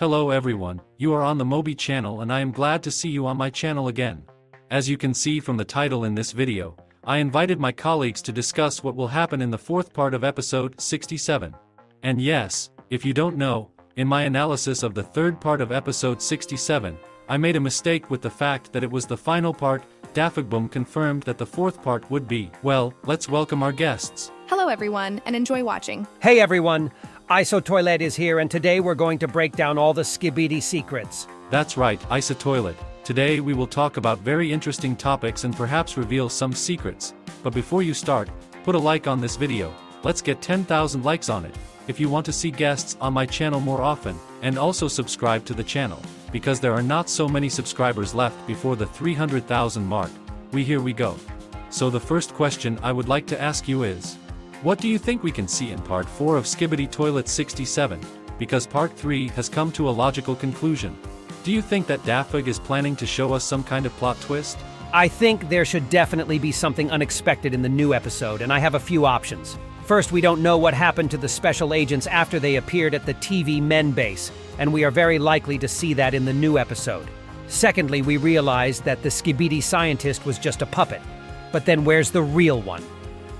Hello everyone, you are on the Moby channel and I am glad to see you on my channel again. As you can see from the title in this video, I invited my colleagues to discuss what will happen in the fourth part of episode 67. And yes, if you don't know, in my analysis of the third part of episode 67, I made a mistake with the fact that it was the final part. DaFuq!?Boom! Confirmed that the fourth part would be. Well, let's welcome our guests. Hello everyone, and enjoy watching. Hey everyone, ISOTOILET is here and today we're going to break down all the Skibidi secrets. That's right, ISOTOILET. Today we will talk about very interesting topics and perhaps reveal some secrets. But before you start, put a like on this video. Let's get 10,000 likes on it. If you want to see guests on my channel more often, and also subscribe to the channel, because there are not so many subscribers left before the 300,000 mark. Here we go. So the first question I would like to ask you is, what do you think we can see in part 4 of Skibidi Toilet 67, because part 3 has come to a logical conclusion? Do you think that DaFuq is planning to show us some kind of plot twist? I think there should definitely be something unexpected in the new episode, and I have a few options. First, we don't know what happened to the special agents after they appeared at the G-Man base, and we are very likely to see that in the new episode. Secondly, we realized that the Skibidi scientist was just a puppet. But then where's the real one?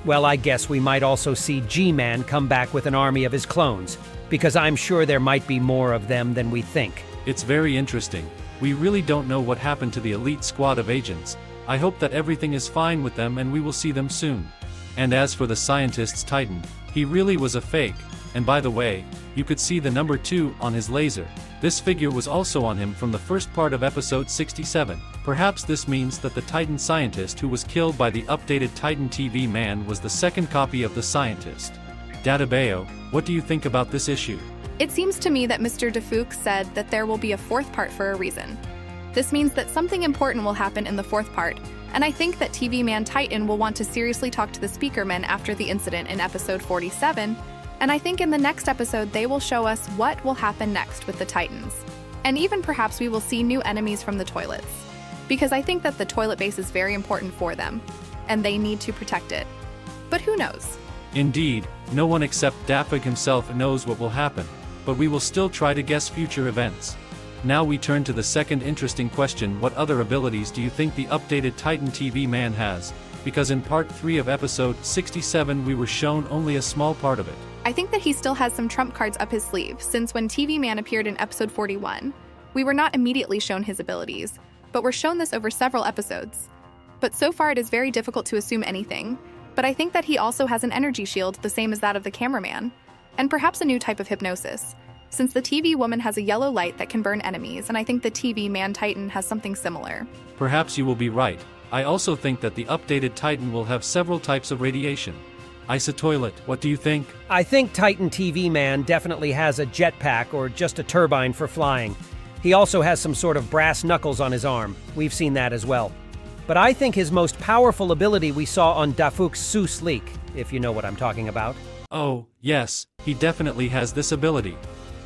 Well, I guess we might also see G-Man come back with an army of his clones, because I'm sure there might be more of them than we think. It's very interesting. We really don't know what happened to the elite squad of agents. I hope that everything is fine with them and we will see them soon. And as for the scientist's Titan, he really was a fake. And by the way, you could see the number 2 on his laser. This figure was also on him from the first part of episode 67. Perhaps this means that the Titan scientist who was killed by the updated Titan G-Man was the second copy of the scientist. Dattebayo, what do you think about this issue? It seems to me that Mr. DaFuq said that there will be a fourth part for a reason. This means that something important will happen in the fourth part, and I think that G-Man Titan will want to seriously talk to the Speakerman after the incident in episode 47, and I think in the next episode they will show us what will happen next with the Titans. And even perhaps we will see new enemies from the toilets, because I think that the toilet base is very important for them, and they need to protect it. But who knows? Indeed, no one except DaFuq himself knows what will happen, but we will still try to guess future events. Now we turn to the second interesting question: what other abilities do you think the updated Titan G-Man has? Because in part 3 of episode 67 we were shown only a small part of it. I think that he still has some trump cards up his sleeve, since when G-Man appeared in episode 41, we were not immediately shown his abilities, but were shown this over several episodes. But so far it is very difficult to assume anything, but I think that he also has an energy shield the same as that of the cameraman, and perhaps a new type of hypnosis, since the TV woman has a yellow light that can burn enemies, and I think the G-Man Titan has something similar. Perhaps you will be right. I also think that the updated Titan will have several types of radiation. ISOTOILET, what do you think? I think Titan G-Man definitely has a jetpack or just a turbine for flying. He also has some sort of brass knuckles on his arm. We've seen that as well. But I think his most powerful ability we saw on DaFuq's Sous Leak, if you know what I'm talking about. Oh, yes, he definitely has this ability.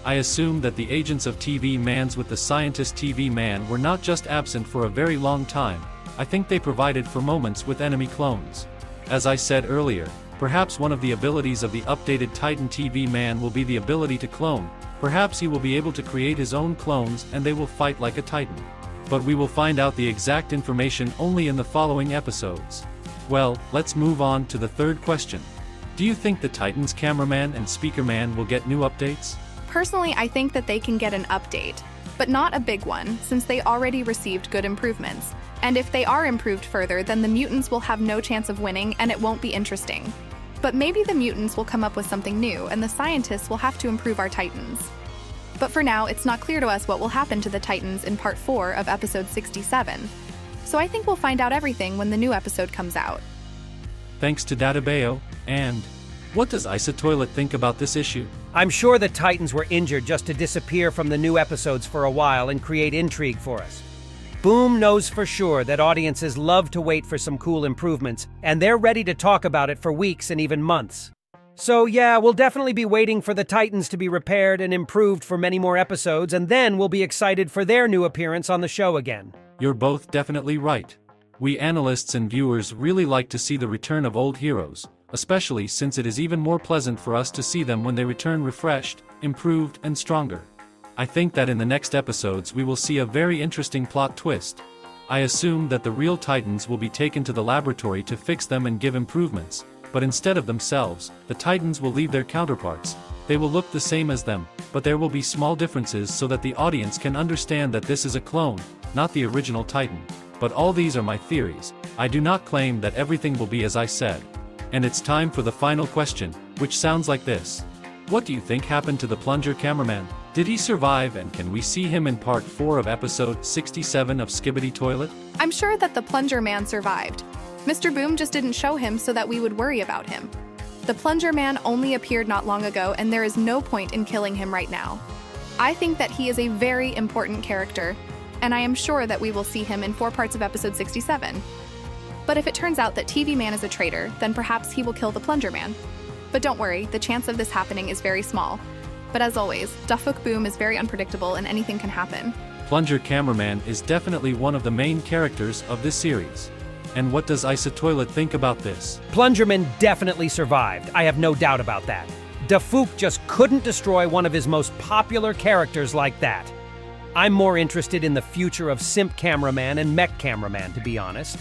I assume that the agents of G-Man's with the scientist G-Man were not just absent for a very long time. I think they provided for moments with enemy clones. As I said earlier, perhaps one of the abilities of the updated Titan G-Man will be the ability to clone. Perhaps he will be able to create his own clones and they will fight like a Titan. But we will find out the exact information only in the following episodes. Well, let's move on to the third question. Do you think the Titan's cameraman and Speakerman will get new updates? Personally, I think that they can get an update, but not a big one, since they already received good improvements. And if they are improved further, then the mutants will have no chance of winning and it won't be interesting. But maybe the mutants will come up with something new and the scientists will have to improve our Titans. But for now, it's not clear to us what will happen to the Titans in part 4 of episode 67. So I think we'll find out everything when the new episode comes out. Thanks to Dattebayo. And what does ISOTOILET think about this issue? I'm sure the Titans were injured just to disappear from the new episodes for a while and create intrigue for us. Boom knows for sure that audiences love to wait for some cool improvements, and they're ready to talk about it for weeks and even months. So yeah, we'll definitely be waiting for the Titans to be repaired and improved for many more episodes, and then we'll be excited for their new appearance on the show again. You're both definitely right. We analysts and viewers really like to see the return of old heroes, especially since it is even more pleasant for us to see them when they return refreshed, improved, and stronger. I think that in the next episodes we will see a very interesting plot twist. I assume that the real Titans will be taken to the laboratory to fix them and give improvements, but instead of themselves, the Titans will leave their counterparts. They will look the same as them, but there will be small differences so that the audience can understand that this is a clone, not the original Titan. But all these are my theories. I do not claim that everything will be as I said. And it's time for the final question, which sounds like this. What do you think happened to the plunger cameraman? Did he survive, and can we see him in part 4 of episode 67 of Skibidi Toilet? I'm sure that the plunger man survived. Mr. Boom just didn't show him so that we would worry about him. The plunger man only appeared not long ago, and there is no point in killing him right now. I think that he is a very important character, and I am sure that we will see him in 4 parts of episode 67. But if it turns out that TV Man is a traitor, then perhaps he will kill the plunger man. But don't worry, the chance of this happening is very small. But as always, DaFuq!?Boom! is very unpredictable and anything can happen. Plunger Cameraman is definitely one of the main characters of this series. And what does ISOTOILET think about this? Plungerman definitely survived, I have no doubt about that. DaFuq just couldn't destroy one of his most popular characters like that. I'm more interested in the future of Simp Cameraman and Mech Cameraman, to be honest.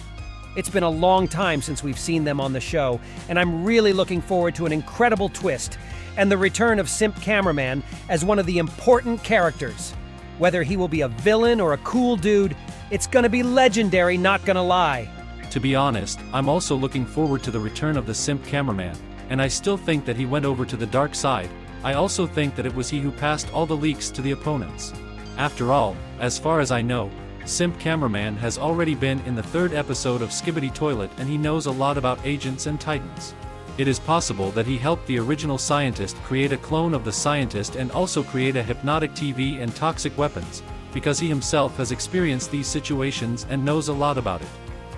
It's been a long time since we've seen them on the show, and I'm really looking forward to an incredible twist and the return of Simp Cameraman as one of the important characters. Whether he will be a villain or a cool dude, it's gonna be legendary, not gonna lie. To be honest, I'm also looking forward to the return of the Simp Cameraman, and I still think that he went over to the dark side. I also think that it was he who passed all the leaks to the opponents. After all, as far as I know, Simp Cameraman has already been in the 3rd episode of Skibidi Toilet, and he knows a lot about agents and Titans. It is possible that he helped the original scientist create a clone of the scientist and also create a hypnotic TV and toxic weapons, because he himself has experienced these situations and knows a lot about it.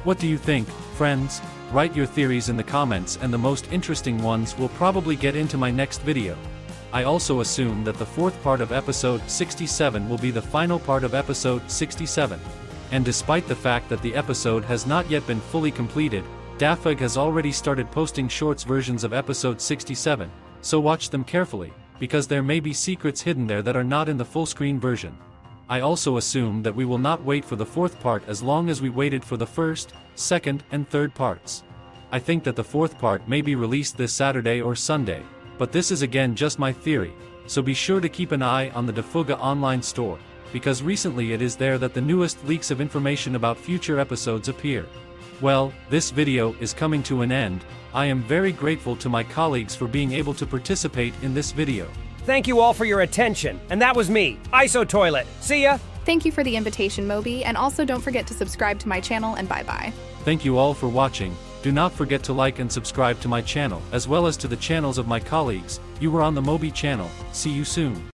What do you think, friends? Write your theories in the comments, and the most interesting ones will probably get into my next video. I also assume that the 4th part of episode 67 will be the final part of episode 67. And despite the fact that the episode has not yet been fully completed, DaFuq has already started posting shorts versions of episode 67, so watch them carefully, because there may be secrets hidden there that are not in the full-screen version. I also assume that we will not wait for the 4th part as long as we waited for the 1st, 2nd, and 3rd parts. I think that the 4th part may be released this Saturday or Sunday, but this is again just my theory, so be sure to keep an eye on the DaFuq! online store, because recently it is there that the newest leaks of information about future episodes appear. Well, this video is coming to an end. I am very grateful to my colleagues for being able to participate in this video. Thank you all for your attention, and that was me, ISOTOILET. See ya! Thank you for the invitation, Moby, and also don't forget to subscribe to my channel, and bye-bye. Thank you all for watching. Do not forget to like and subscribe to my channel, as well as to the channels of my colleagues. You were on the Moby channel. See you soon.